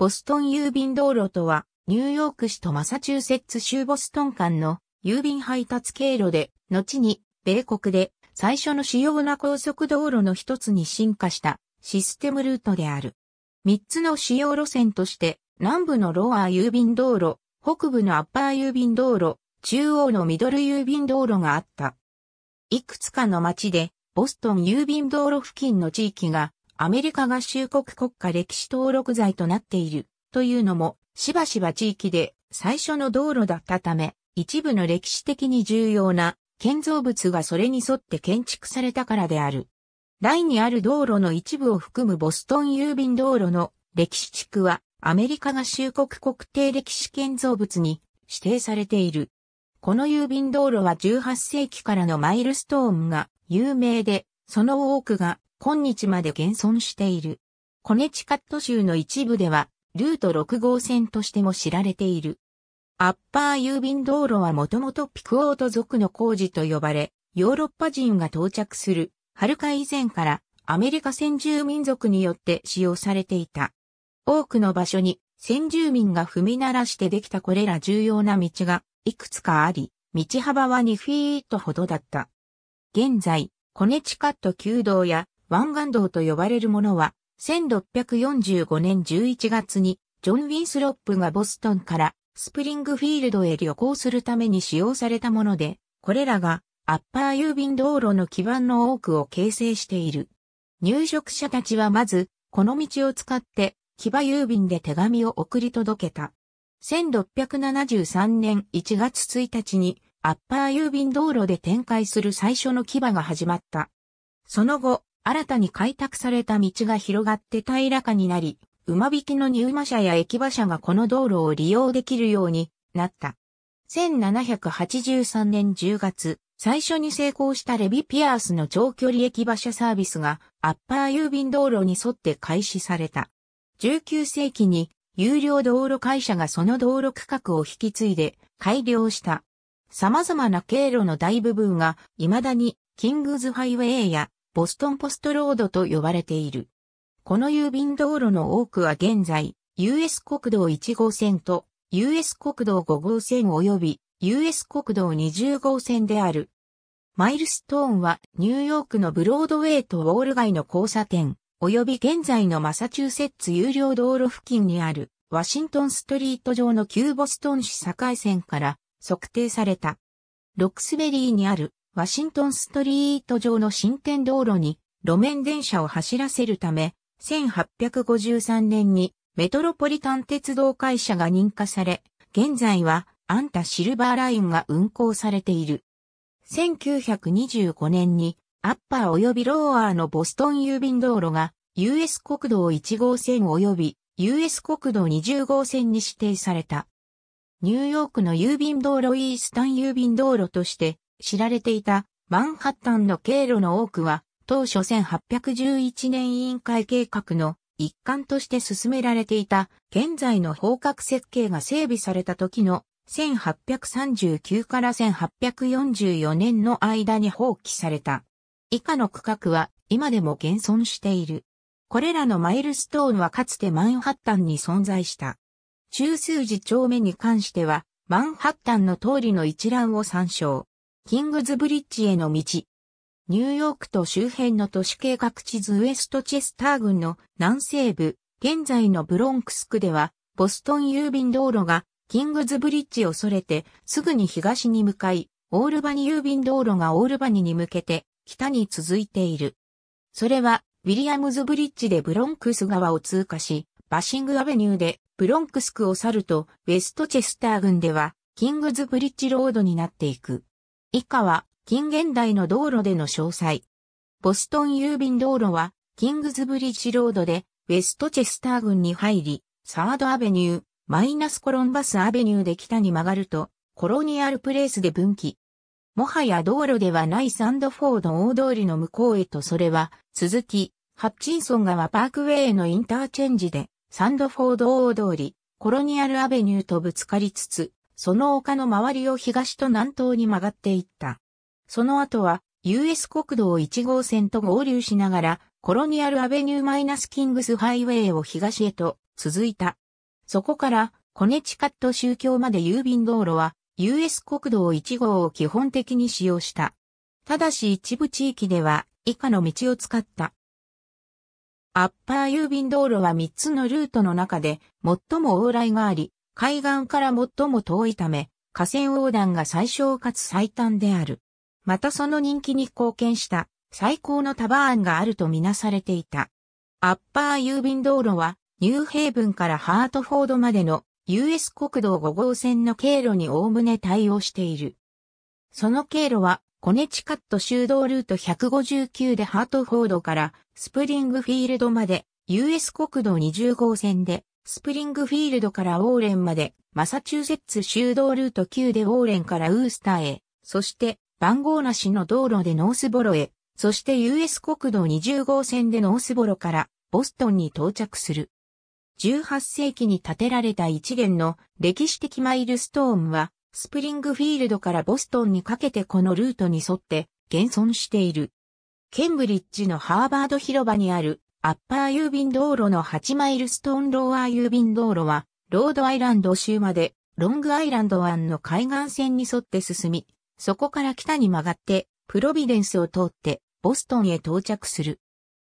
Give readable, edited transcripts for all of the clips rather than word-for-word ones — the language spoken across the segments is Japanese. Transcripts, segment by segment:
ボストン郵便道路とは、ニューヨーク市とマサチューセッツ州ボストン間の郵便配達経路で、後に米国で最初の主要な高速道路の一つに進化したシステムルートである。三つの主要路線として、南部のロアー郵便道路、北部のアッパー郵便道路、中央のミドル郵便道路があった。いくつかの町で、ボストン郵便道路付近の地域が、アメリカ合衆国国家歴史登録財となっているというのも、しばしば地域で最初の道路だったため、一部の歴史的に重要な建造物がそれに沿って建築されたからである。台にある道路の一部を含むボストン郵便道路の歴史地区は、アメリカ合衆国国定歴史建造物に指定されている。この郵便道路は18世紀からのマイルストーンが有名で、その多くが、今日まで現存している。コネチカット州の一部では、ルート6号線としても知られている。アッパー郵便道路はもともとピクオート族の工事と呼ばれ、ヨーロッパ人が到着する、はるか以前からアメリカ先住民族によって使用されていた。多くの場所に先住民が踏み鳴らしてできたこれら重要な道がいくつかあり、道幅は2フィートほどだった。現在、コネチカット旧道や、湾岸道と呼ばれるものは、1645年11月に、ジョン・ウィンスロップがボストンからスプリングフィールドへ旅行するために使用されたもので、これらがアッパー郵便道路の基盤の多くを形成している。入植者たちはまず、この道を使って、騎馬郵便で手紙を送り届けた。1673年1月1日に、アッパー郵便道路で展開する最初の騎馬が始まった。その後、新たに開拓された道が広がって平らかになり、馬引きの荷馬車や駅馬車がこの道路を利用できるようになった。1783年10月、最初に成功したレビ・ピアースの長距離駅馬車サービスがアッパー郵便道路に沿って開始された。19世紀に有料道路会社がその道路区画を引き継いで改良した。様々な経路の大部分が未だにキングズハイウェイやボストンポストロードと呼ばれている。この郵便道路の多くは現在、US 国道1号線と US 国道5号線及び US 国道20号線である。マイルストーンはニューヨークのブロードウェイとウォール街の交差点、及び現在のマサチューセッツ有料道路付近にあるワシントンストリート上の旧ボストン市境線から測定された。ロックスベリーにあるワシントンストリート上の新店道路に路面電車を走らせるため、1853年にメトロポリタン鉄道会社が認可され、現在はアンタシルバーラインが運行されている。1925年にアッパー及びローアーのボストン郵便道路が US 国道1号線及び US 国道20号線に指定された。ニューヨークの郵便道路イースタン郵便道路として、知られていたマンハッタンの経路の多くは当初1811年委員会計画の一環として進められていた現在の方角設計が整備された時の1839から1844年の間に放棄された。以下の区画は今でも現存している。これらのマイルストーンはかつてマンハッタンに存在した。中枢寺丁目に関してはマンハッタンの通りの一覧を参照。キングズブリッジへの道。ニューヨークと周辺の都市計画地図ウエストチェスター郡の南西部、現在のブロンクス区では、ボストン郵便道路がキングズブリッジをそれてすぐに東に向かい、オールバニ郵便道路がオールバニに向けて北に続いている。それはウィリアムズブリッジでブロンクス川を通過し、バシングアベニューでブロンクス区を去ると、ウェストチェスター郡ではキングズブリッジロードになっていく。以下は近現代の道路での詳細。ボストン郵便道路はキングズブリッジロードでウェストチェスター郡に入り、サードアベニュー、マイナスコロンバスアベニューで北に曲がるとコロニアルプレイスで分岐。もはや道路ではないサンドフォード大通りの向こうへとそれは続き、ハッチンソン川パークウェイのインターチェンジでサンドフォード大通り、コロニアルアベニューとぶつかりつつ、その丘の周りを東と南東に曲がっていった。その後は、US 国道1号線と合流しながら、コロニアルアベニューマイナスキングスハイウェイを東へと続いた。そこからコネチカット州境まで郵便道路は US 国道1号を基本的に使用した。ただし一部地域では以下の道を使った。アッパー郵便道路は3つのルートの中で最も往来があり、海岸から最も遠いため、河川横断が最小かつ最短である。またその人気に貢献した最高の束案があるとみなされていた。アッパー郵便道路はニューヘイブンからハートフォードまでの US 国道5号線の経路におおむね対応している。その経路はコネチカット州道ルート159でハートフォードからスプリングフィールドまで US 国道20号線でスプリングフィールドからウォーレンまでマサチューセッツ州道ルート9でウォーレンからウースターへ、そして番号なしの道路でノースボロへ、そして US 国道20号線でノースボロからボストンに到着する。18世紀に建てられた一連の歴史的マイルストーンはスプリングフィールドからボストンにかけてこのルートに沿って現存している。ケンブリッジのハーバード広場にあるアッパー郵便道路の8マイルストーンローアー郵便道路はロードアイランド州までロングアイランド湾の海岸線に沿って進み、そこから北に曲がってプロビデンスを通ってボストンへ到着する。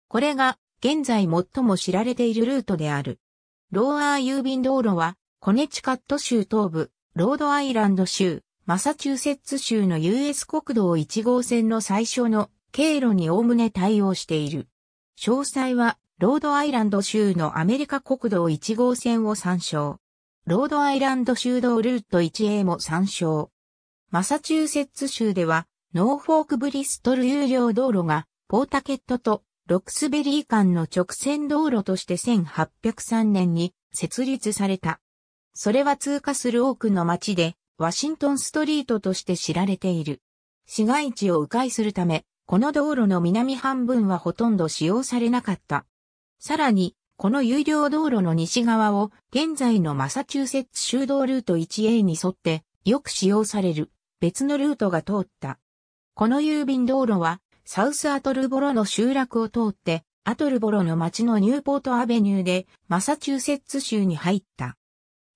これが現在最も知られているルートである。ローアー郵便道路はコネチカット州東部、ロードアイランド州、マサチューセッツ州の US 国道1号線の最小の経路におおむね対応している。詳細は、ロードアイランド州のアメリカ国道1号線を参照。ロードアイランド州道ルート 1A も参照。マサチューセッツ州では、ノーフォークブリストル有料道路が、ポータケットとロックスベリー間の直線道路として1803年に設立された。それは通過する多くの街で、ワシントンストリートとして知られている。市街地を迂回するため、この道路の南半分はほとんど使用されなかった。さらに、この有料道路の西側を現在のマサチューセッツ州道ルート 1A に沿ってよく使用される別のルートが通った。この郵便道路はサウスアトルボロの集落を通ってアトルボロの町のニューポートアベニューでマサチューセッツ州に入った。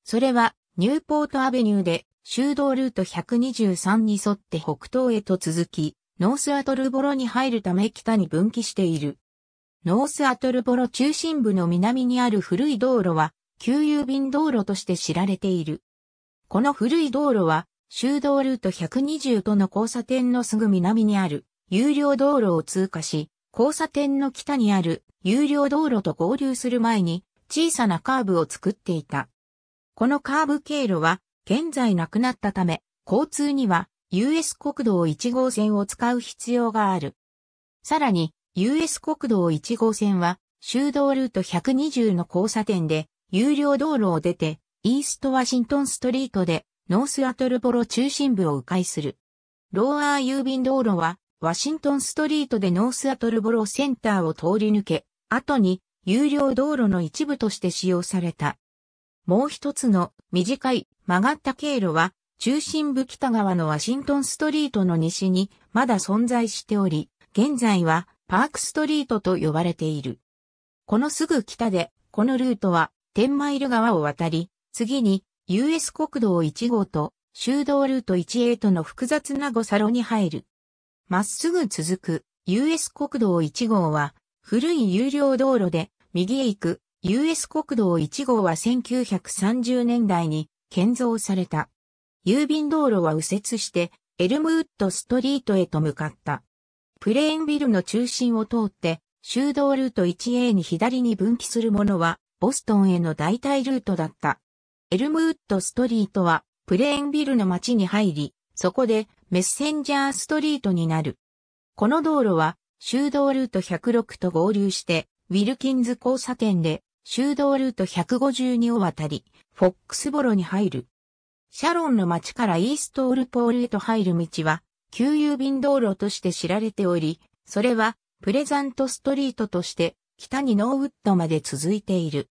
それはニューポートアベニューで州道ルート123に沿って北東へと続き、ノースアトルボロに入るため北に分岐している。ノースアトルボロ中心部の南にある古い道路は、旧郵便道路として知られている。この古い道路は、州道ルート120との交差点のすぐ南にある、有料道路を通過し、交差点の北にある、有料道路と合流する前に、小さなカーブを作っていた。このカーブ経路は、現在なくなったため、交通には、US 国道1号線を使う必要がある。さらに、US 国道1号線は、州道ルート120の交差点で、有料道路を出て、イーストワシントンストリートで、ノースアトルボロ中心部を迂回する。ローアー郵便道路は、ワシントンストリートでノースアトルボロセンターを通り抜け、後に、有料道路の一部として使用された。もう一つの短い曲がった経路は、中心部北側のワシントンストリートの西にまだ存在しており、現在はパークストリートと呼ばれている。このすぐ北で、このルートは10マイル側を渡り、次に US 国道1号と州道ルート 1A との複雑な五差路に入る。まっすぐ続く US 国道1号は古い有料道路で、右へ行く US 国道1号は1930年代に建造された。郵便道路は右折して、エルムウッドストリートへと向かった。プレーンビルの中心を通って、州道ルート 1A に左に分岐するものは、ボストンへの代替ルートだった。エルムウッドストリートは、プレーンビルの町に入り、そこでメッセンジャーストリートになる。この道路は、州道ルート106と合流して、ウィルキンズ交差点で、州道ルート152を渡り、フォックスボロに入る。シャロンの町からイーストオルポールへと入る道は、旧郵便道路として知られており、それは、プレザントストリートとして、北にノーウッドまで続いている。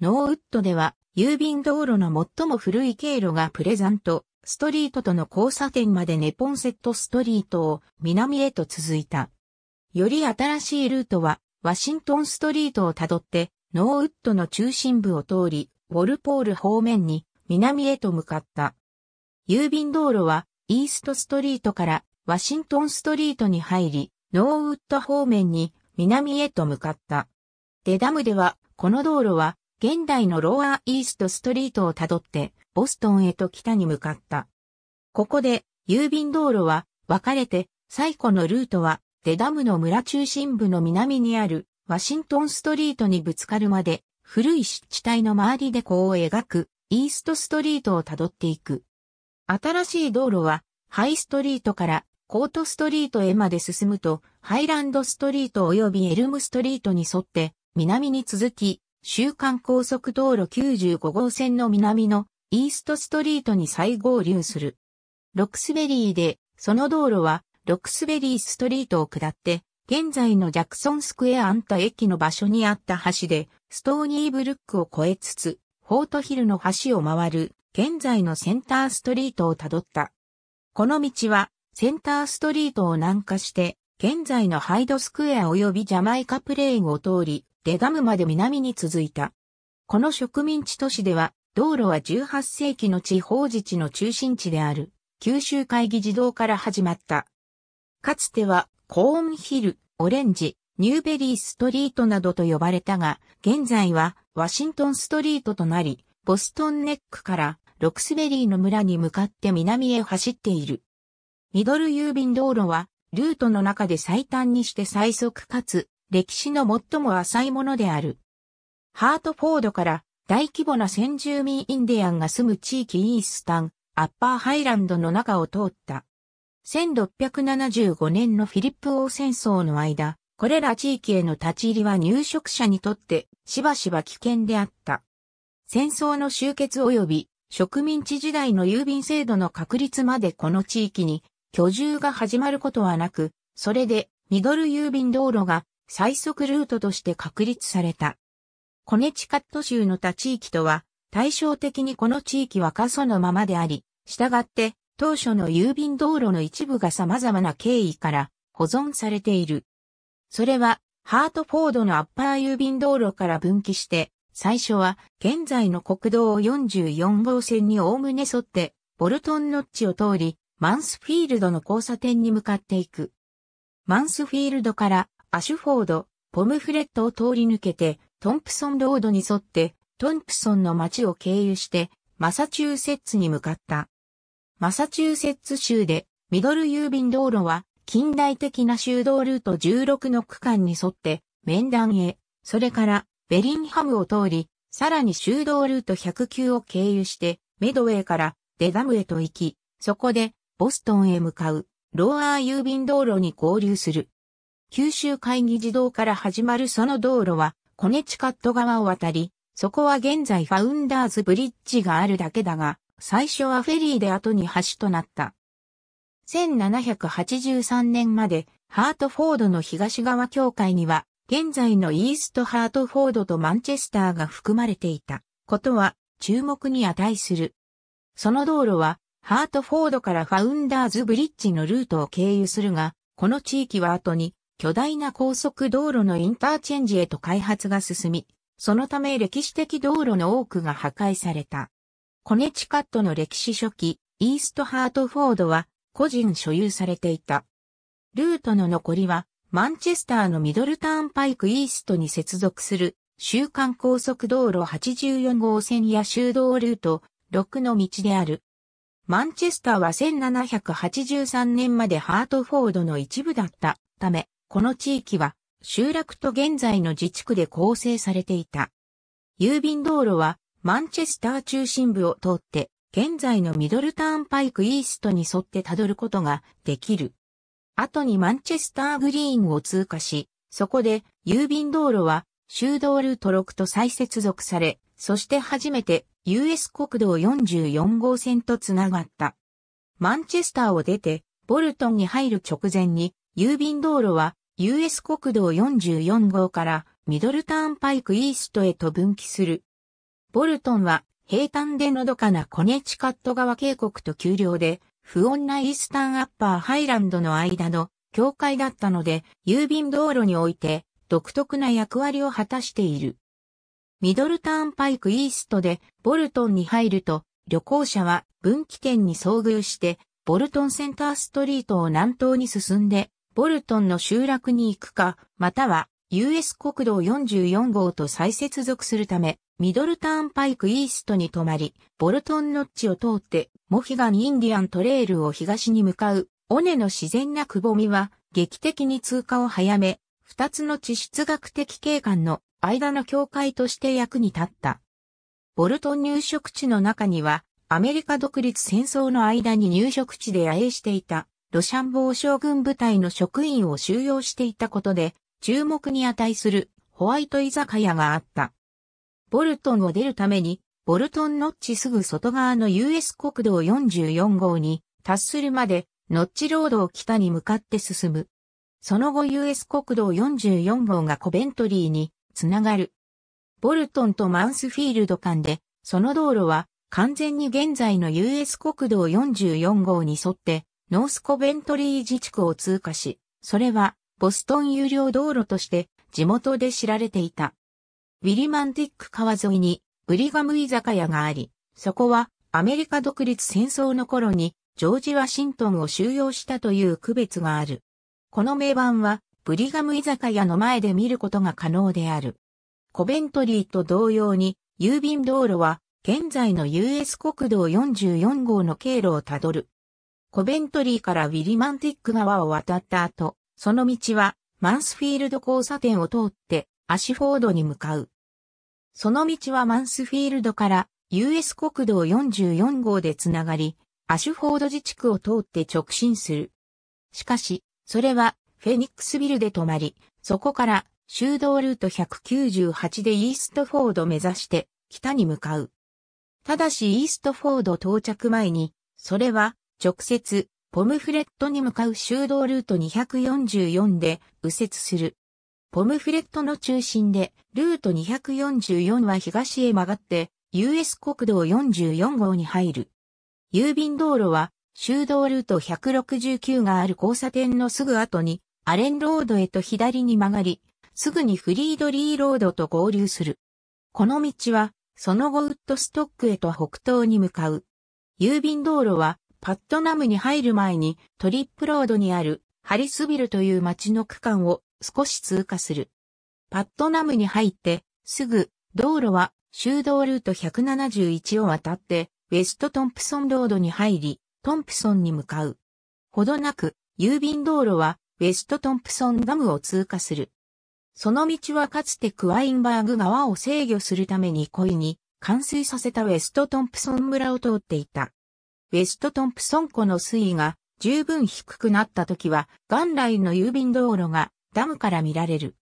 ノーウッドでは、郵便道路の最も古い経路がプレザントストリートとの交差点までネポンセットストリートを南へと続いた。より新しいルートは、ワシントンストリートをたどって、ノーウッドの中心部を通り、ウォルポール方面に南へと向かった。郵便道路はイーストストリートからワシントンストリートに入り、ノーウッド方面に南へと向かった。デダムではこの道路は現代のローアーイーストストリートをたどってボストンへと北に向かった。ここで郵便道路は分かれて最古のルートはデダムの村中心部の南にあるワシントンストリートにぶつかるまで古い湿地帯の周りで弧を描くイーストストリートをたどっていく。新しい道路はハイストリートからコートストリートへまで進むとハイランドストリート及びエルムストリートに沿って南に続き州間高速道路95号線の南のイーストストリートに再合流する。ロクスベリーでその道路はロクスベリーストリートを下って現在のジャクソンスクエアアンタ駅の場所にあった橋でストーニーブルックを越えつつフォートヒルの橋を回る現在のセンターストリートをたどった。この道はセンターストリートを南下して現在のハイドスクエア及びジャマイカプレインを通りデダムまで南に続いた。この植民地都市では道路は18世紀の地方自治の中心地である九州会議児童から始まった。かつてはコーンヒル、オレンジ、ニューベリーストリートなどと呼ばれたが、現在はワシントンストリートとなり、ボストンネックからロクスベリーの村に向かって南へ走っている。ミドル郵便道路はルートの中で最短にして最速かつ歴史の最も浅いものである。ハートフォードから大規模な先住民インディアンが住む地域イースタン、アッパーハイランドの中を通った。1675年のフィリップ王戦争の間、これら地域への立ち入りは入植者にとってしばしば危険であった。戦争の終結及び植民地時代の郵便制度の確立までこの地域に居住が始まることはなく、それでミドル郵便道路が最速ルートとして確立された。コネチカット州の他地域とは対照的にこの地域は過疎のままであり、したがって当初の郵便道路の一部が様々な経緯から保存されている。それは、ハートフォードのアッパー郵便道路から分岐して、最初は現在の国道44号線におおむね沿って、ボルトンノッチを通り、マンスフィールドの交差点に向かっていく。マンスフィールドからアシュフォード、ポムフレットを通り抜けて、トンプソンロードに沿って、トンプソンの町を経由して、マサチューセッツに向かった。マサチューセッツ州で、ミドル郵便道路は、近代的な州道ルート16の区間に沿って、メンダンへ、それからベリンハムを通り、さらに州道ルート109を経由して、メドウェーからデダムへと行き、そこでボストンへ向かう、ローアー郵便道路に合流する。九州会議児童から始まるその道路は、コネチカット川を渡り、そこは現在ファウンダーズブリッジがあるだけだが、最初はフェリーで後に橋となった。1783年までハートフォードの東側境界には現在のイーストハートフォードとマンチェスターが含まれていたことは注目に値する。その道路はハートフォードからファウンダーズブリッジのルートを経由するが、この地域は後に巨大な高速道路のインターチェンジへと開発が進み、そのため歴史的道路の多くが破壊された。コネチカットの歴史初期、イーストハートフォードは個人所有されていた。ルートの残りは、マンチェスターのミドルターンパイクイーストに接続する、州間高速道路84号線や州道ルート6の道である。マンチェスターは1783年までハートフォードの一部だったため、この地域は、集落と現在の自治区で構成されていた。郵便道路は、マンチェスター中心部を通って、現在のミドルターンパイクイーストに沿ってたどることができる。後にマンチェスターグリーンを通過し、そこで郵便道路は州道ルート6と再接続され、そして初めて US 国道44号線とつながった。マンチェスターを出てボルトンに入る直前に郵便道路は US 国道44号からミドルターンパイクイーストへと分岐する。ボルトンは平坦でのどかなコネチカット川渓谷と丘陵で、不穏なイースタンアッパーハイランドの間の境界だったので、郵便道路において独特な役割を果たしている。ミドルターンパイクイーストでボルトンに入ると、旅行者は分岐点に遭遇して、ボルトンセンターストリートを南東に進んで、ボルトンの集落に行くか、または US 国道44号と再接続するため、ミドルターンパイクイーストに止まり、ボルトンノッチを通って、モヒガンインディアントレールを東に向かう、尾根の自然なくぼみは、劇的に通過を早め、二つの地質学的景観の間の境界として役に立った。ボルトン入植地の中には、アメリカ独立戦争の間に入植地で野営していた、ロシャンボー将軍部隊の職員を収容していたことで、注目に値するホワイト居酒屋があった。ボルトンを出るために、ボルトンノッチすぐ外側の US 国道44号に達するまで、ノッチロードを北に向かって進む。その後 US 国道44号がコベントリーにつながる。ボルトンとマンスフィールド間で、その道路は完全に現在の US 国道44号に沿って、ノースコベントリー自治区を通過し、それはボストン有料道路として地元で知られていた。ウィリマンティック川沿いにブリガム居酒屋があり、そこはアメリカ独立戦争の頃にジョージ・ワシントンを収容したという区別がある。この銘板はブリガム居酒屋の前で見ることが可能である。コベントリーと同様に郵便道路は現在の US 国道44号の経路をたどる。コベントリーからウィリマンティック川を渡った後、その道はマンスフィールド交差点を通ってアシフォードに向かう。その道はマンスフィールドから US 国道44号でつながり、アシュフォード自治区を通って直進する。しかし、それはフェニックスビルで止まり、そこから州道ルート198でイーストフォード目指して北に向かう。ただしイーストフォード到着前に、それは直接ポムフレットに向かう州道ルート244で右折する。ポムフレットの中心でルート244は東へ曲がって US 国道44号に入る。郵便道路は、州道ルート169がある交差点のすぐ後に、アレンロードへと左に曲がり、すぐにフリードリーロードと合流する。この道は、その後ウッドストックへと北東に向かう。郵便道路は、パットナムに入る前に、トリップロードにある、ハリスビルという町の区間を少し通過する。パットナムに入って、すぐ、道路は、州道ルート171を渡って、ウェストトンプソンロードに入り、トンプソンに向かう。ほどなく、郵便道路は、ウェストトンプソンダムを通過する。その道はかつてクワインバーグ川を制御するために故意に、冠水させたウェストトンプソン村を通っていた。ウェストトンプソン湖の水位が十分低くなった時は、元来の郵便道路がダムから見られる。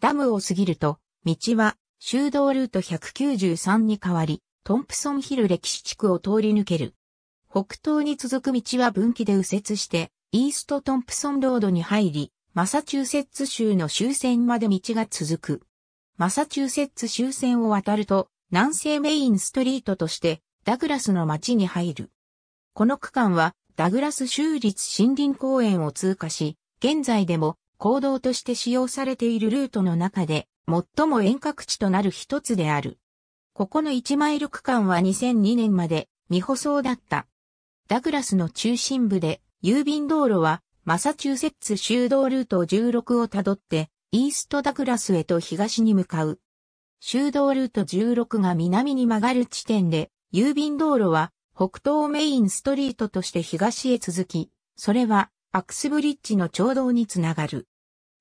ダムを過ぎると、道は、州道ルート193に変わり、トンプソンヒル歴史地区を通り抜ける。北東に続く道は分岐で右折して、イーストトンプソンロードに入り、マサチューセッツ州の終戦まで道が続く。マサチューセッツ終戦を渡ると、南西メインストリートとして、ダグラスの町に入る。この区間は、ダグラス州立森林公園を通過し、現在でも、公道として使用されているルートの中で、最も遠隔地となる一つである。ここの1マイル区間は2002年まで未舗装だった。ダグラスの中心部で郵便道路はマサチューセッツ州道ルート16をたどってイーストダグラスへと東に向かう。州道ルート16が南に曲がる地点で郵便道路は北東メインストリートとして東へ続き、それはアクスブリッジの町道につながる。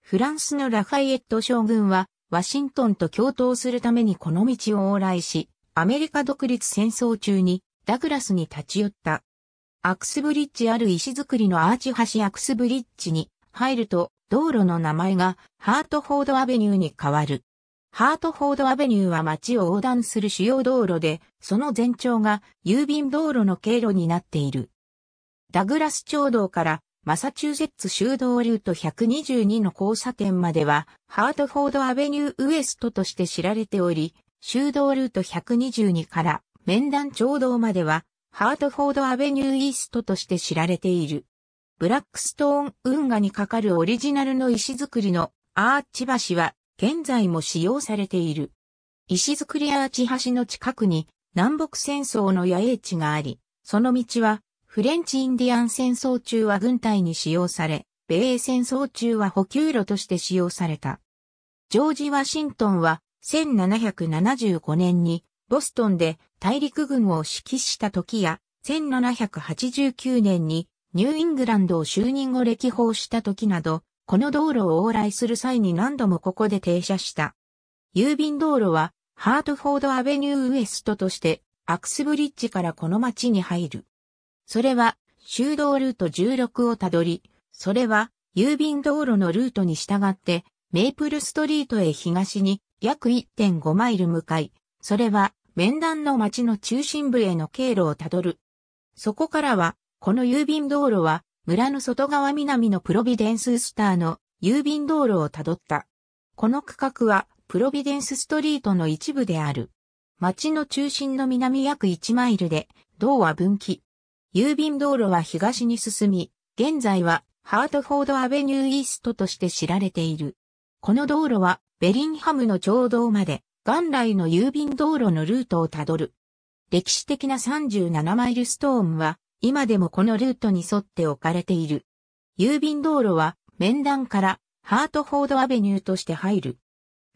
フランスのラファイエット将軍はワシントンと共闘するためにこの道を往来し、アメリカ独立戦争中にダグラスに立ち寄った。アクスブリッジある石造りのアーチ橋アクスブリッジに入ると道路の名前がハートフォードアベニューに変わる。ハートフォードアベニューは街を横断する主要道路で、その全長が郵便道路の経路になっている。ダグラス町道からマサチューセッツ州道ルート122の交差点までは、ハートフォードアベニューウエストとして知られており、州道ルート122から面談町道までは、ハートフォードアベニューイーストとして知られている。ブラックストーン運河に架かるオリジナルの石造りのアーチ橋は、現在も使用されている。石造りアーチ橋の近くに南北戦争の野営地があり、その道はフレンチ・インディアン戦争中は軍隊に使用され、米英戦争中は補給路として使用された。ジョージ・ワシントンは1775年にボストンで大陸軍を指揮した時や、1789年にニューイングランドを就任後歴訪した時など、この道路を往来する際に何度もここで停車した。郵便道路はハートフォードアベニューウエストとしてアクスブリッジからこの町に入る。それは州道ルート16をたどり、それは郵便道路のルートに従ってメイプルストリートへ東に約 1.5 マイル向かい、それは面談の町の中心部への経路をたどる。そこからは、この郵便道路は村の外側南のプロビデンススターの郵便道路をたどった。この区画はプロビデンスストリートの一部である。町の中心の南約1マイルで、同は分岐。郵便道路は東に進み、現在はハートフォードアベニューイーストとして知られている。この道路はベリンハムの町道まで元来の郵便道路のルートをたどる。歴史的な37マイルストーンは今でもこのルートに沿って置かれている。郵便道路は面談からハートフォードアベニューとして入る。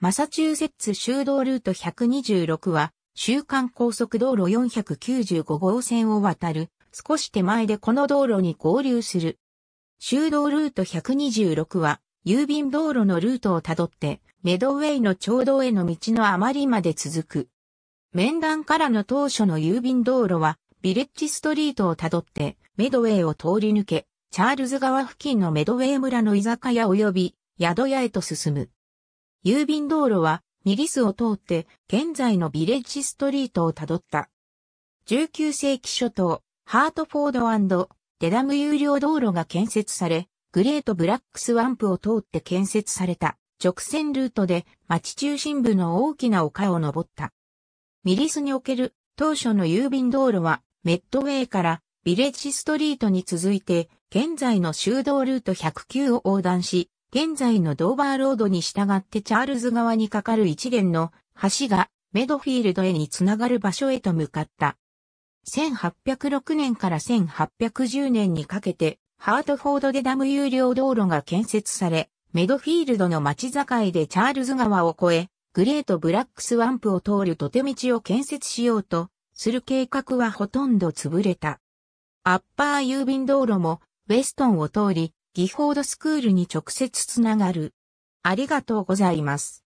マサチューセッツ州道ルート126は州間高速道路495号線を渡る少し手前でこの道路に合流する。州道ルート126は郵便道路のルートをたどってメドウェイの町道への道の余りまで続く。面談からの当初の郵便道路はビレッジストリートをたどってメドウェイを通り抜け、チャールズ川付近のメドウェイ村の居酒屋及び宿屋へと進む。郵便道路はミリスを通って現在のビレッジストリートをたどった。19世紀初頭、ハートフォード&デダム有料道路が建設され、グレートブラックスワンプを通って建設された直線ルートで町中心部の大きな丘を登った。ミリスにおける当初の郵便道路はメッドウェイからビレッジストリートに続いて現在の州道ルート109を横断し、現在のドーバーロードに従ってチャールズ川に架かる一連の橋がメドフィールドへにつながる場所へと向かった。1806年から1810年にかけてハートフォードデダム有料道路が建設され、メドフィールドの町境でチャールズ川を越え、グレートブラックスワンプを通る土手道を建設しようとする計画はほとんど潰れた。アッパー郵便道路もウェストンを通り、ギフォードスクールに直接つながる。ありがとうございます。